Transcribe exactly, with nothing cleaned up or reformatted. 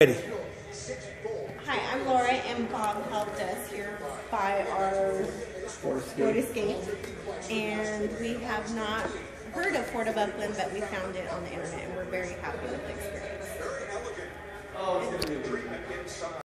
Ready. Hi, I'm Laura, and Bob helped us here by our Ford Escape, and we have not heard of Ford of Upland, but we found it on the internet, and we're very happy with the experience.